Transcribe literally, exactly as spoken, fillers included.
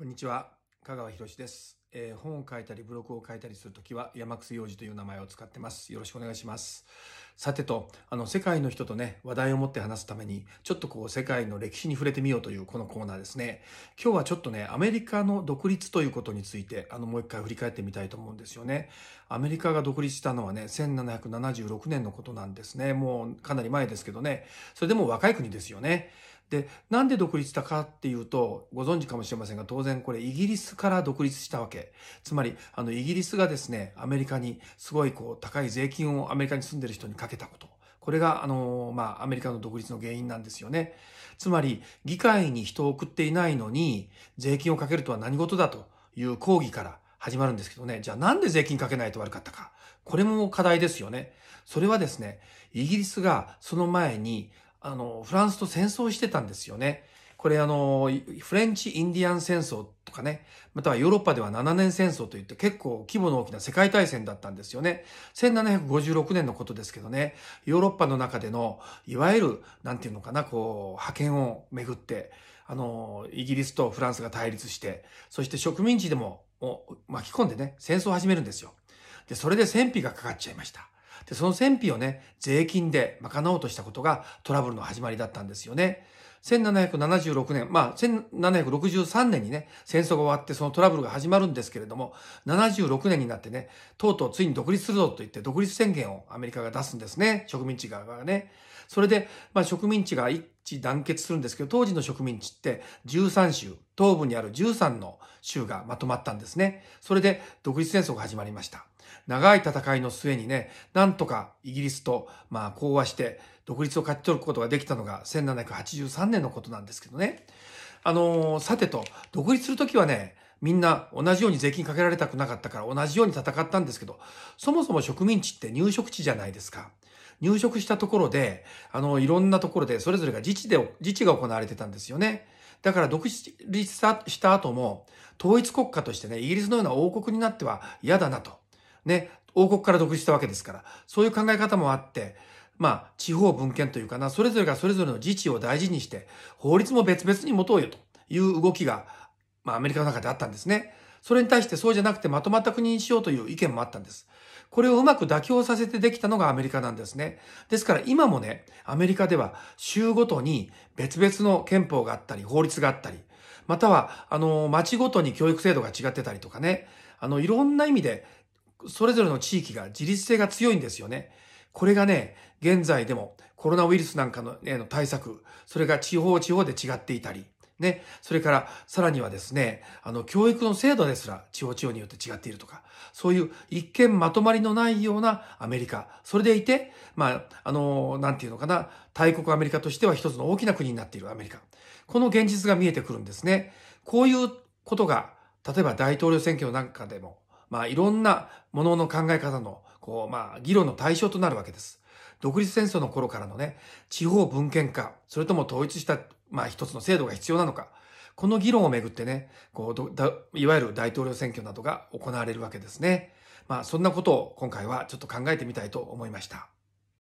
こんにちは、香川博です。えー、本を書いたりブログを書いたりするときは山楠洋二という名前を使ってます。よろしくお願いします。さてと、あの世界の人とね、話題を持って話すためにちょっとこう世界の歴史に触れてみようというこのコーナーですね。今日はちょっとね、アメリカの独立ということについてあのもう一回振り返ってみたいと思うんですよね。アメリカが独立したのはね、せんななひゃくななじゅうろくねんのことなんですね。もうかなり前ですけどね。それでも若い国ですよね。で、なんで独立したかっていうと、ご存知かもしれませんが、当然これイギリスから独立したわけ。つまり、あの、イギリスがですね、アメリカにすごいこう、高い税金をアメリカに住んでる人にかけたこと。これが、あの、まあ、アメリカの独立の原因なんですよね。つまり、議会に人を送っていないのに、税金をかけるとは何事だという抗議から始まるんですけどね。じゃあなんで税金かけないと悪かったか。これも課題ですよね。それはですね、イギリスがその前に、あの、フランスと戦争してたんですよね。これあの、フレンチ・インディアン戦争とかね、またはヨーロッパではななねん戦争といって結構規模の大きな世界大戦だったんですよね。せんななひゃくごじゅうろくねんのことですけどね、ヨーロッパの中での、いわゆる、なんていうのかな、こう、覇権をめぐって、あの、イギリスとフランスが対立して、そして植民地でも巻き込んでね、戦争を始めるんですよ。で、それで戦費がかかっちゃいました。で、その戦費をね、税金で賄おうとしたことがトラブルの始まりだったんですよね。せんななひゃくななじゅうろくねん、まあ、せんななひゃくろくじゅうさんねんにね、戦争が終わってそのトラブルが始まるんですけれども、ななじゅうろくねんになってね、とうとうついに独立するぞと言って独立宣言をアメリカが出すんですね。植民地側がね。それで、まあ植民地が一致団結するんですけど、当時の植民地ってじゅうさんしゅう、東部にあるじゅうさんの州がまとまったんですね。それで独立戦争が始まりました。長い戦いの末にね、なんとかイギリスと、まあ、講和して、独立を勝ち取ることができたのがせんななひゃくはちじゅうさんねんのことなんですけどね。あのー、さてと、独立するときはね、みんな同じように税金かけられたくなかったから同じように戦ったんですけど、そもそも植民地って入植地じゃないですか。入植したところで、あの、いろんなところでそれぞれが自治で、自治が行われてたんですよね。だから独立した後も、統一国家としてね、イギリスのような王国になっては嫌だなと。ね、王国から独立したわけですから、そういう考え方もあって、まあ、地方分権というかな、それぞれがそれぞれの自治を大事にして、法律も別々に持とうよという動きが、まあ、アメリカの中であったんですね。それに対してそうじゃなくてまとまった国にしようという意見もあったんです。これをうまく妥協させてできたのがアメリカなんですね。ですから今もね、アメリカでは州ごとに別々の憲法があったり、法律があったり、または、あの、町ごとに教育制度が違ってたりとかね、あの、いろんな意味で、それぞれの地域が自立性が強いんですよね。これがね、現在でもコロナウイルスなんかの対策、それが地方地方で違っていたり、ね。それから、さらにはですね、あの、教育の制度ですら地方地方によって違っているとか、そういう一見まとまりのないようなアメリカ。それでいて、まあ、あの、なんていうのかな、大国アメリカとしては一つの大きな国になっているアメリカ。この現実が見えてくるんですね。こういうことが、例えば大統領選挙の中でも、まあ、いろんなものの考え方の、こう、まあ、議論の対象となるわけです。独立戦争の頃からのね、地方分権化、それとも統一した、まあ、一つの制度が必要なのか、この議論をめぐってね、こう、だ、いわゆる大統領選挙などが行われるわけですね。まあ、そんなことを今回はちょっと考えてみたいと思いました。